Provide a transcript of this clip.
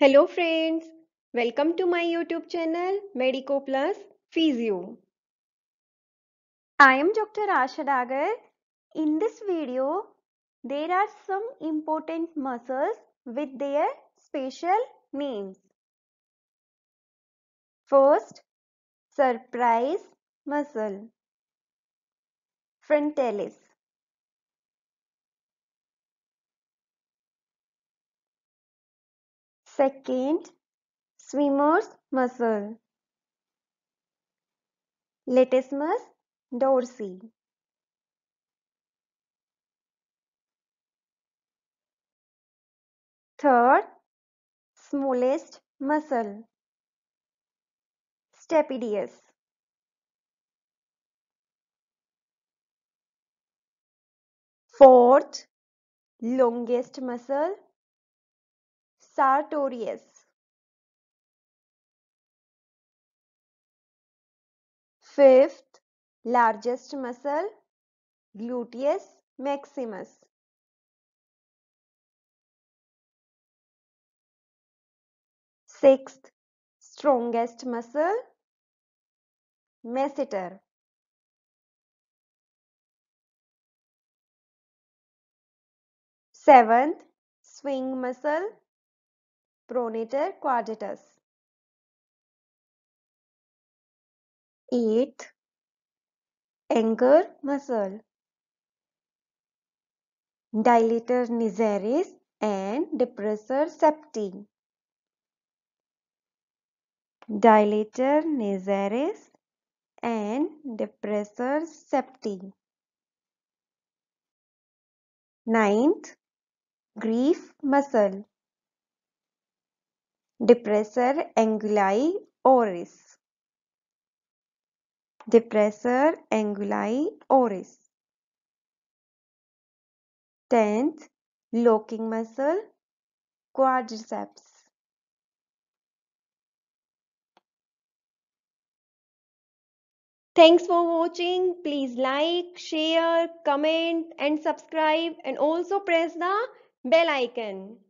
Hello friends, welcome to my YouTube channel Medico Plus Physio. I am Dr. Asha Dagar. In this video, there are some important muscles with their special names. First, surprise muscle, frontalis. Second, swimmer's muscle, latissimus dorsi. Third, smallest muscle, stapedius. Fourth, longest muscle, Sartorius. Fifth, largest muscle, Gluteus Maximus. Sixth, strongest muscle, Masseter. Seventh, swing muscle, pronator quadratus. Eighth, anchor muscle, dilator nigeris and depressor septi. Dilator nigeris and depressor septi. Ninth, grief muscle, depressor anguli oris. Depressor anguli oris. Tenth, locking muscle, quadriceps. Thanks for watching. Please like, share, comment and subscribe, and also press the bell icon.